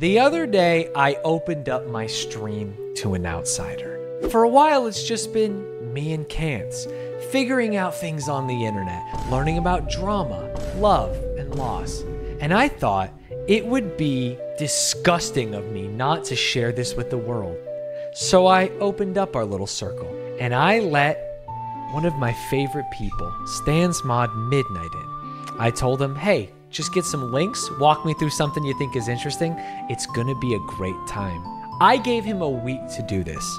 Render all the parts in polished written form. The other day, I opened up my stream to an outsider. For a while, it's just been me and Cance, figuring out things on the internet, learning about drama, love, and loss. And I thought it would be disgusting of me not to share this with the world. So I opened up our little circle, and I let one of my favorite people, StansModMidnight, in. I told him, hey, just get some links, walk me through something you think is interesting. It's gonna be a great time. I gave him a week to do this.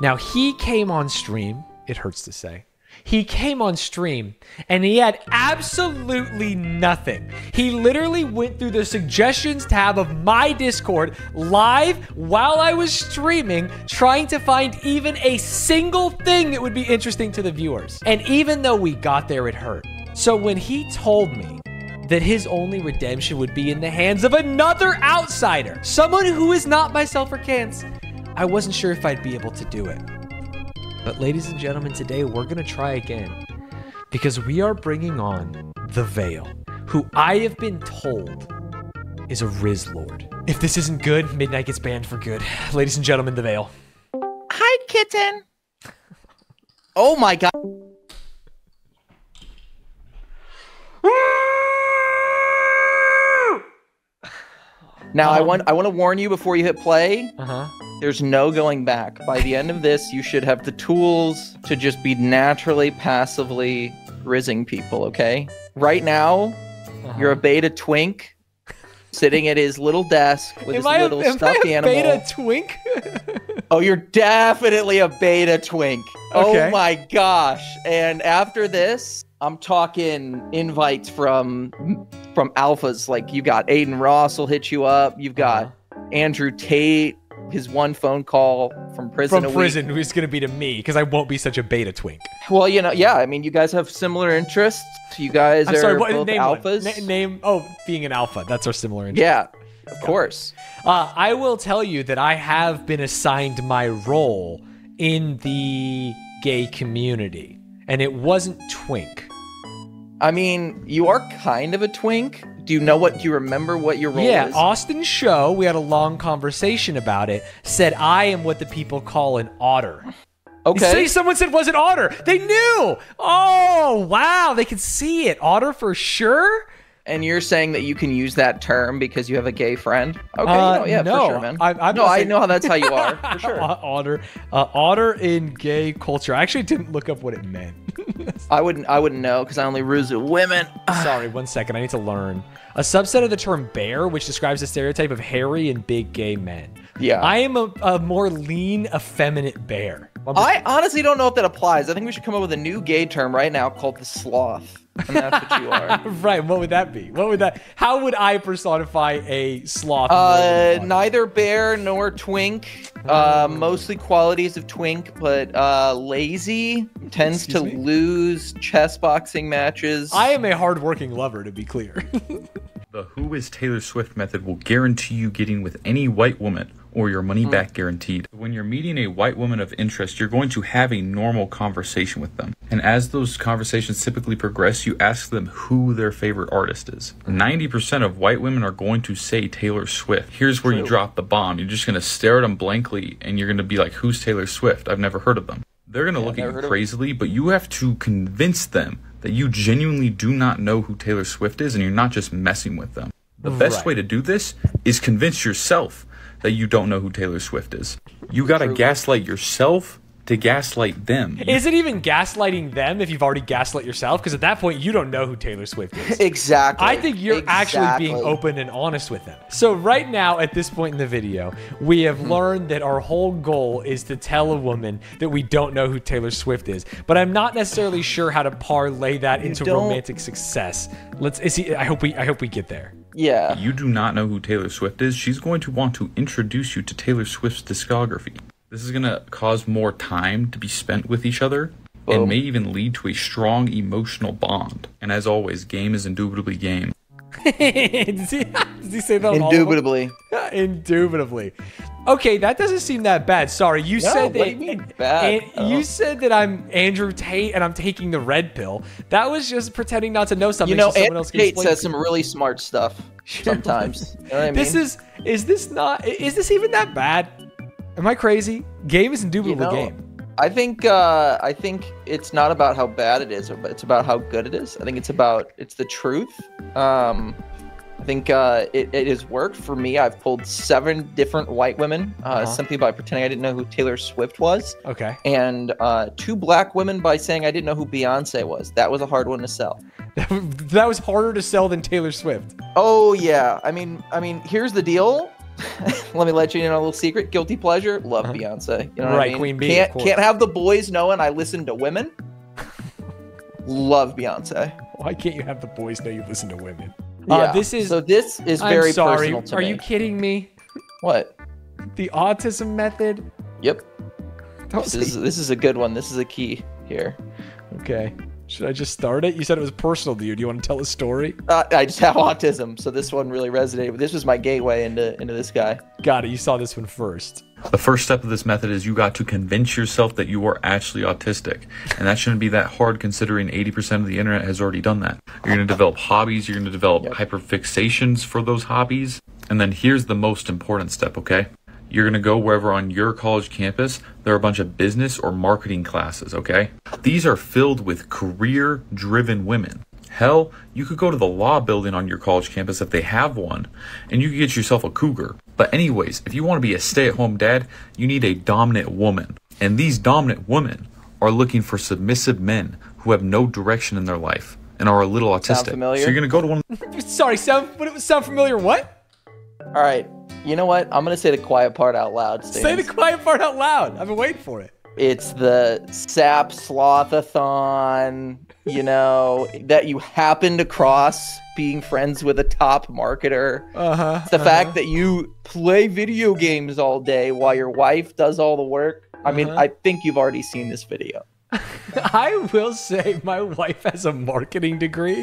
Now he came on stream, it hurts to say. He came on stream and he had absolutely nothing. He literally went through the suggestions tab of my Discord live while I was streaming, trying to find even a single thing that would be interesting to the viewers. And even though we got there, it hurt. So when he told me that his only redemption would be in the hands of another outsider, someone who is not myself or Cance, I wasn't sure if I'd be able to do it. But ladies and gentlemen, today we're gonna try again, because we are bringing on The Veil, who I have been told is a Riz Lord. If this isn't good, Midnight gets banned for good. Ladies and gentlemen, The Veil. Hi, kitten. Oh my God. Now I want to warn you before you hit play. There's no going back. By the end of this, you should have the tools to just be naturally, passively rizzing people, okay? Right now, you're a beta twink sitting at his little desk with his little stuffed animal. Am I a beta twink? Oh, you're definitely a beta twink. Okay. Oh my gosh. And after this, I'm talking invites from alphas. Like, you got Aiden Ross will hit you up. You've got Andrew Tate. His one phone call from prison. From prison is going to be to me, because I won't be such a beta twink. Well, you know, yeah. I mean, you guys have similar interests. You guys are both alphas. Being an alpha. That's our similar interest. Yeah, of course. I will tell you that I have been assigned my role in the gay community, and it wasn't twink. I mean, you are kind of a twink. Do you remember what your role is? Yeah, Austin's show, we had a long conversation about it, said I am what the people call an otter. Okay. See, someone said was an otter. They knew. Oh, wow. They could see it. Otter for sure. And you're saying that you can use that term because you have a gay friend? Okay, for sure, man. I know how that's how you are, for sure. Otter in gay culture. I actually didn't look up what it meant. I wouldn't know, because I only ruse with women. Sorry, one second. I need to learn. A subset of the term bear, which describes the stereotype of hairy and big gay men. Yeah. I am a more lean, effeminate bear. I honestly don't know if that applies. I think we should come up with a new gay term right now called the sloth. And that's what you are. Right. What would that be? How would I personify a sloth? Neither bear nor twink. Mostly qualities of twink, but lazy. Tends to lose chess boxing matches. I am a hardworking lover, to be clear. The Who is Taylor Swift method will guarantee you getting with any white woman, or your money back guaranteed. When you're meeting a white woman of interest, you're going to have a normal conversation with them. And as those conversations typically progress, you ask them who their favorite artist is. 90% of white women are going to say Taylor Swift. Here's where you drop the bomb. You're just gonna stare at them blankly and you're gonna be like, who's Taylor Swift? I've never heard of them. They're gonna look at you crazily, but you have to convince them that you genuinely do not know who Taylor Swift is and you're not just messing with them. The best way to do this is convince yourself that you don't know who Taylor Swift is. You gotta gaslight yourself to gaslight them. Is it even gaslighting them if you've already gaslit yourself? Because at that point, you don't know who Taylor Swift is. Exactly. I think you're actually being open and honest with them. So right now, at this point in the video, we have learned that our whole goal is to tell a woman that we don't know who Taylor Swift is. But I'm not necessarily sure how to parlay that into romantic success. I hope we get there. Yeah. You do not know who Taylor Swift is. She's going to want to introduce you to Taylor Swift's discography. This is going to cause more time to be spent with each other and may even lead to a strong emotional bond. And as always, game is indubitably game. Does he say that? Indubitably. Indubitably. Okay, that doesn't seem that bad. Sorry, you said that I'm Andrew Tate and I'm taking the red pill. That was just pretending not to know something. You know, so Andrew Tate says some really smart stuff. sometimes. You know what I mean? This is this even that bad? Am I crazy? Game is indubitably game. I think it's not about how bad it is, but it's about how good it is. I think it's about, it's the truth. I think it has worked for me. I've pulled 7 different white women simply by pretending I didn't know who Taylor Swift was. Okay. And 2 black women by saying I didn't know who Beyonce was. That was a hard one to sell. That was harder to sell than Taylor Swift. Oh yeah. I mean, here's the deal. Let me let you in on a little secret. Guilty pleasure. Love Beyonce. You know what I mean? Queen Bee. Can't have the boys knowing I listen to women. Love Beyonce. Why can't you have the boys know you listen to women? Yeah. This is very personal to me. Are you kidding me? What? The autism method? Yep. This is a good one. This is a key here. Okay. Should I just start it? You said it was personal to you. Do you want to tell a story? I just have autism, so this one really resonated. But this was my gateway into this guy. Got it. You saw this one first. The first step of this method is you got to convince yourself that you are actually autistic. And that shouldn't be that hard considering 80% of the internet has already done that. You're going to develop hobbies. You're going to develop hyperfixations for those hobbies. And then here's the most important step, okay? You're going to go wherever on your college campus, there are a bunch of business or marketing classes, okay? These are filled with career-driven women. Hell, you could go to the law building on your college campus if they have one, and you could get yourself a cougar. But anyways, if you want to be a stay-at-home dad, you need a dominant woman. And these dominant women are looking for submissive men who have no direction in their life and are a little autistic. Sound familiar? So you're going to go to one Sorry, sound familiar what? All right. You know what? I'm gonna say the quiet part out loud. Stans. Say the quiet part out loud. I've been waiting for it. It's the sap slothathon, you know, that you happen to cross being friends with a top marketer. It's the fact that you play video games all day while your wife does all the work. I mean, I think you've already seen this video. I will say my wife has a marketing degree,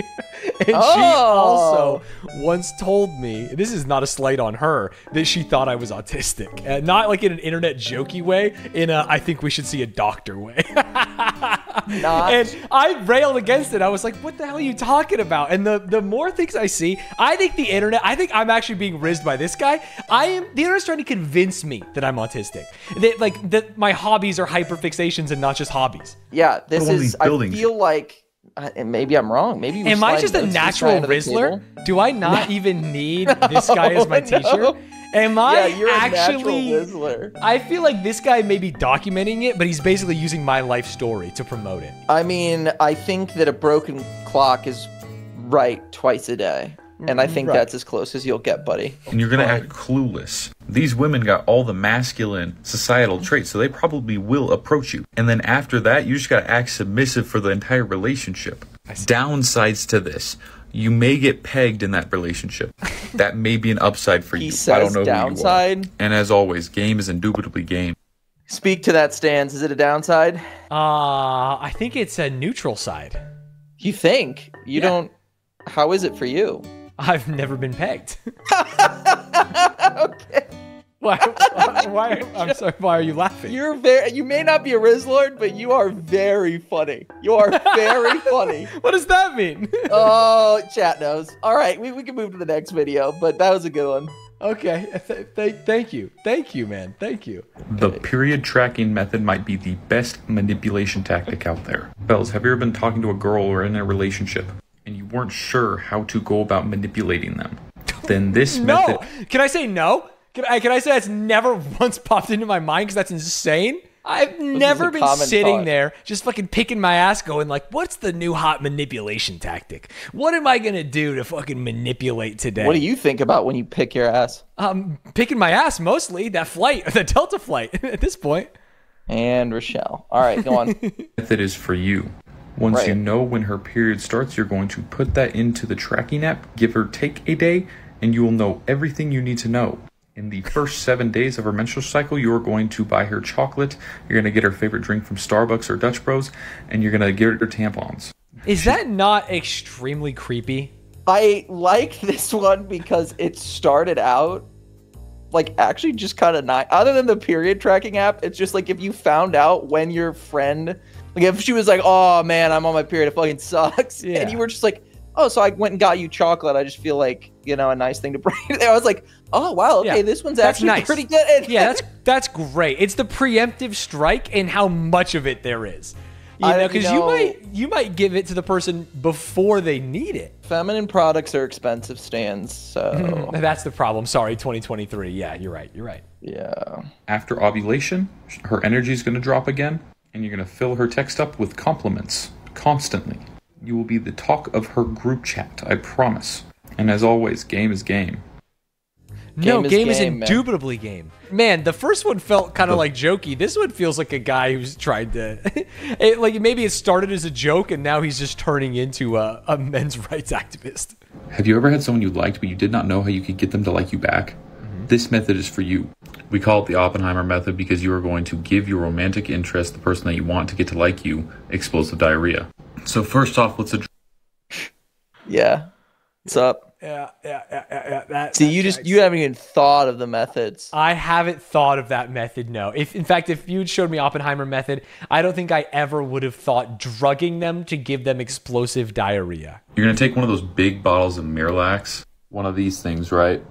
and she also once told me, this is not a slight on her, that she thought I was autistic. Not like in an internet jokey way, in a I think we should see a doctor way. And I railed against it. I was like, what the hell are you talking about? And the more things I see, I think the internet, I think I'm actually being rizzed by this guy. The internet's trying to convince me that I'm autistic. That my hobbies are hyperfixations and not just hobbies. Yeah, this is, I feel like, and maybe I'm wrong. Maybe am I just a natural rizzler? Do I not even need this guy as my teacher? Am I actually? I feel like this guy may be documenting it, but he's basically using my life story to promote it. I mean, I think that a broken clock is right twice a day. And I think that's as close as you'll get, buddy. And you're going to act clueless. These women got all the masculine societal traits, so they probably will approach you. And then after that, you just got to act submissive for the entire relationship. Downsides to this. You may get pegged in that relationship. That may be an upside for you. I don't know downside. Who you are. And as always, game is indubitably game. Speak to that, Stans. Is it a downside? I think it's a neutral side. You think? You don't... How is it for you? I've never been pegged. Okay. Why I'm sorry, why are you laughing? You may not be a Rizzlord, but you are very funny. You are very funny. What does that mean? Oh, chat knows. All right, we can move to the next video, but that was a good one. Okay, thank you, man, thank you. The period tracking method might be the best manipulation tactic out there. Bells, have you ever been talking to a girl or in a relationship and you weren't sure how to go about manipulating them? Then this method... Can I say no? Can I say that's never once popped into my mind because that's insane? I've never been sitting there just fucking picking my ass going like, what's the new hot manipulation tactic? What am I going to do to fucking manipulate today? What do you think about when you pick your ass? Picking my ass mostly, the Delta flight at this point. And Rochelle. All right, go on. Method is for you. Once you know when her period starts, you're going to put that into the tracking app, give or take a day, and you will know everything you need to know. In the first 7 days of her menstrual cycle, you're going to buy her chocolate, you're going to get her favorite drink from Starbucks or Dutch Bros, and you're going to get her tampons. Is that not extremely creepy? I like this one because it started out like actually just kind of nice. Other than the period tracking app, it's just like if you found out when your friend... Like if she was like, oh man, I'm on my period, it fucking sucks. Yeah. And you were just like, oh, so I went and got you chocolate. I just feel like, you know, a nice thing to bring. I was like, oh, wow, okay, yeah, this one's actually nice. Pretty good. Yeah, that's great. It's the preemptive strike and how much of it there is. You know, because you might give it to the person before they need it. Feminine products are expensive, Stans, so... That's the problem. Sorry, 2023. Yeah, you're right. You're right. Yeah. After ovulation, her energy is going to drop again, and you're going to fill her text up with compliments constantly. You will be the talk of her group chat, I promise. And as always, game is game. No, game is indubitably game. Man, the first one felt kind of like jokey. This one feels like a guy who's tried to... like maybe it started as a joke, and now he's just turning into a men's rights activist. Have you ever had someone you liked, but you did not know how you could get them to like you back? Mm-hmm. This method is for you. We call it the Oppenheimer method because you are going to give your romantic interest, the person that you want to get to like you, explosive diarrhea. So first off, let's address... Yeah. What's up? Yeah. See, you haven't even thought of the methods. I haven't thought of that method, no. In fact, if you'd showed me Oppenheimer method, I don't think I ever would have thought drugging them to give them explosive diarrhea. You're going to take one of those big bottles of Miralax, one of these things, right?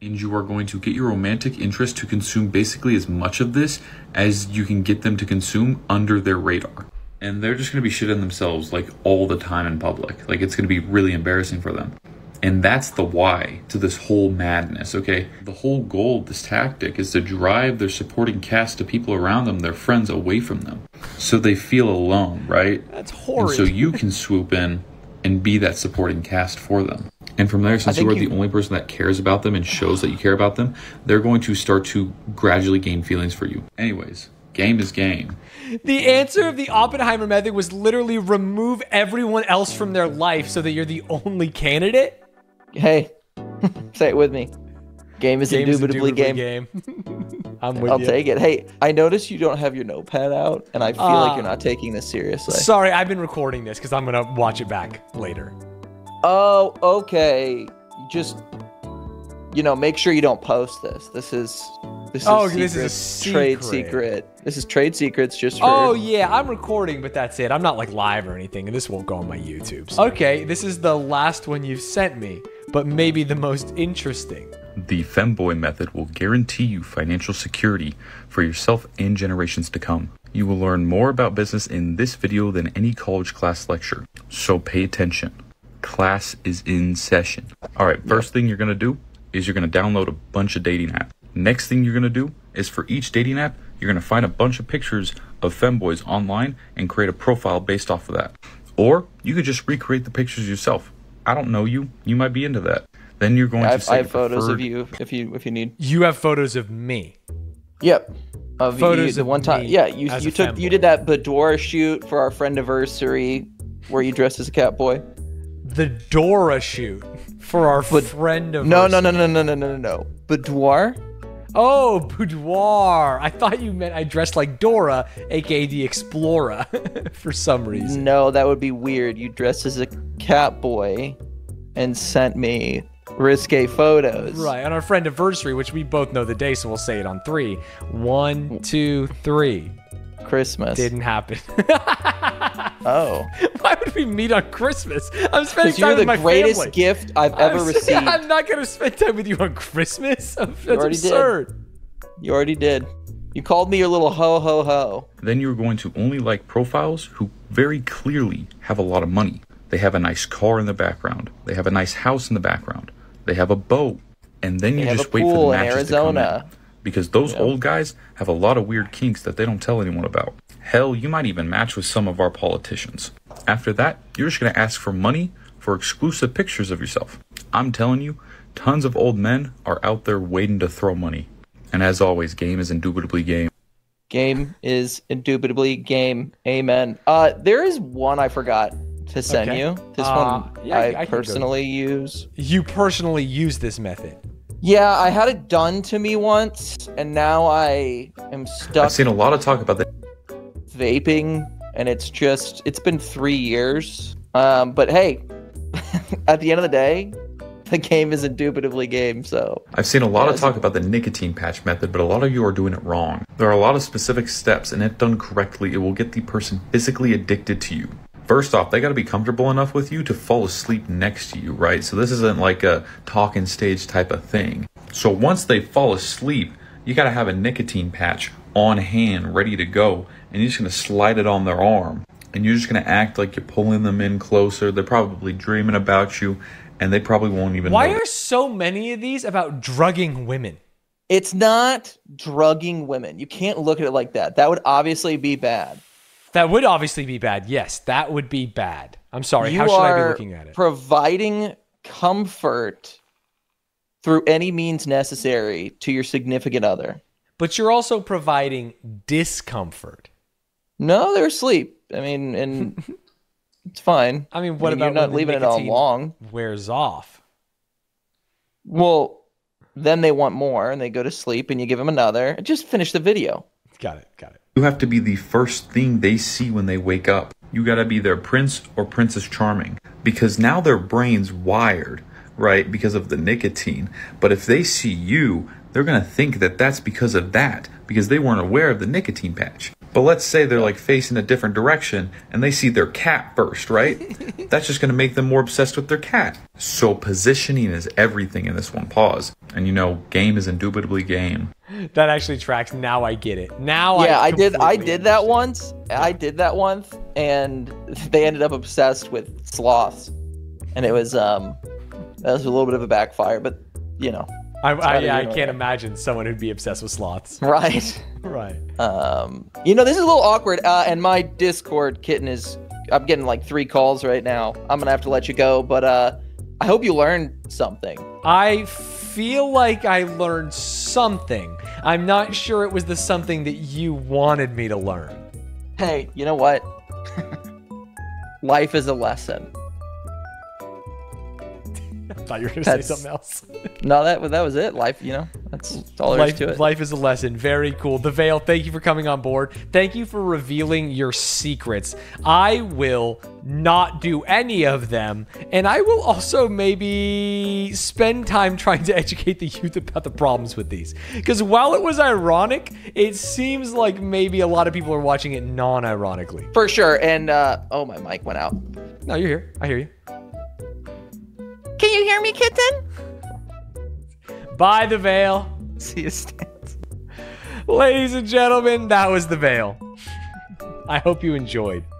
And you are going to get your romantic interest to consume basically as much of this as you can get them to consume under their radar. And they're just going to be shitting themselves, like, all the time in public. Like, it's going to be really embarrassing for them. And that's the why to this whole madness, okay? The whole goal of this tactic is to drive their supporting cast of people around them, their friends, away from them. So they feel alone, right? That's horrid. And so you can swoop in and be that supporting cast for them. And from there, since you are the only person that cares about them and shows that you care about them, they're going to start to gradually gain feelings for you. Anyways... Game is game. The answer of the Oppenheimer method was literally remove everyone else from their life so that you're the only candidate? Hey, say it with me. Game is indubitably game. I'm with you. I'll take it. Hey, I noticed you don't have your notepad out, and I feel like you're not taking this seriously. Sorry, I've been recording this because I'm going to watch it back later. Oh, okay. Just... You know, make sure you don't post this. This is a trade secret. This is trade secrets just for... Oh, yeah, I'm recording, but that's it. I'm not, like, live or anything, and this won't go on my YouTube. So. Okay, this is the last one you've sent me, but maybe the most interesting. The femboy method will guarantee you financial security for yourself and generations to come. You will learn more about business in this video than any college class lecture, so pay attention. Class is in session. All right, first thing you're going to do is you're going to download a bunch of dating apps. Next thing you're going to do is for each dating app, you're going to find a bunch of pictures of femboys online and create a profile based off of that. Or you could just recreate the pictures yourself. I don't know you. You might be into that. Then you're going to... I have photos of you if you need. You have photos of me. Yep. Of photos of one time. Yeah, you did that Bedora shoot for our friendiversary where you dressed as a cat boy. The Dora shoot for our friendiversary. No. Boudoir? Oh, boudoir. I thought you meant I dressed like Dora, aka the Explorer, for some reason. No, that would be weird. You dressed as a cat boy and sent me risque photos. Right, on our friendiversary, which we both know the day, so we'll say it on three. 1, 2, 3. Christmas. Didn't happen. Oh. Why would we meet on Christmas? I'm spending time with my family. You're the greatest gift I've ever received. I'm not going to spend time with you on Christmas. That's absurd. You already did. You called me your little ho-ho-ho. Then you're going to only like profiles who very clearly have a lot of money. They have a nice car in the background. They have a nice house in the background. They have a boat. And then you just wait for the matches to come in. Because those old guys have a lot of weird kinks that they don't tell anyone about. Hell, you might even match with some of our politicians. After that, you're just going to ask for money for exclusive pictures of yourself. I'm telling you, tons of old men are out there waiting to throw money. And as always, game is indubitably game. Game is indubitably game. Amen. There is one I forgot to send you. This one I personally use. You personally use this method. Yeah, I had it done to me once, and now I am stuck. I've seen a lot of talk about that. Vaping, and it's been 3 years. But hey, at the end of the day, the game is indubitably game, so. I've seen a lot of talk about the nicotine patch method, but a lot of you are doing it wrong. There are a lot of specific steps, and if done correctly, it will get the person physically addicted to you. First off, they got to be comfortable enough with you to fall asleep next to you, right? So this isn't like a talk and stage type of thing. So once they fall asleep, you got to have a nicotine patch on hand, ready to go. And you're just going to slide it on their arm. And you're just going to act like you're pulling them in closer. They're probably dreaming about you. And they probably won't even know. Why are so many of these about drugging women? It's not drugging women. You can't look at it like that. That would obviously be bad. That would obviously be bad. Yes, that would be bad. I'm sorry. How should I be looking at it? Providing comfort through any means necessary to your significant other. But you're also providing discomfort. No, they're asleep. I mean, and it's fine. I mean, what about you're not leaving it all long? Wears off. Well, then they want more and they go to sleep and you give them another. Just finish the video. Got it. Got it. You have to be the first thing they see when they wake up. You got to be their prince or princess charming, because now their brain's wired, right? Because of the nicotine. But if they see you, they're going to think that that's because of that, because they weren't aware of the nicotine patch. But let's say they're like facing a different direction and they see their cat first, right? That's just going to make them more obsessed with their cat. So positioning is everything in this one. Pause. And you know, game is indubitably game. That actually tracks. Now I get it. Now I did that once. I did that once, and they ended up obsessed with sloths, and it was that was a little bit of a backfire, but you know. I can't imagine someone who'd be obsessed with sloths. Right. Right. You know, this is a little awkward. And my Discord kitten is. I'm getting like 3 calls right now. I'm gonna have to let you go, but I hope you learned something. I feel like I learned something. I'm not sure it was the something that you wanted me to learn. Hey, you know what? Life is a lesson. I thought you were going to say something else. No, that was it. Life, you know, that's all there is to it. Life is a lesson. Very cool. The Veil, thank you for coming on board. Thank you for revealing your secrets. I will not do any of them, and I will also maybe spend time trying to educate the youth about the problems with these. Because while it was ironic, it seems like maybe a lot of people are watching it non-ironically. For sure. And, oh, my mic went out. No, you're here. I hear you. Can you hear me, kitten? Bye, The Veil. See you, Stans. Ladies and gentlemen, that was The Veil. I hope you enjoyed.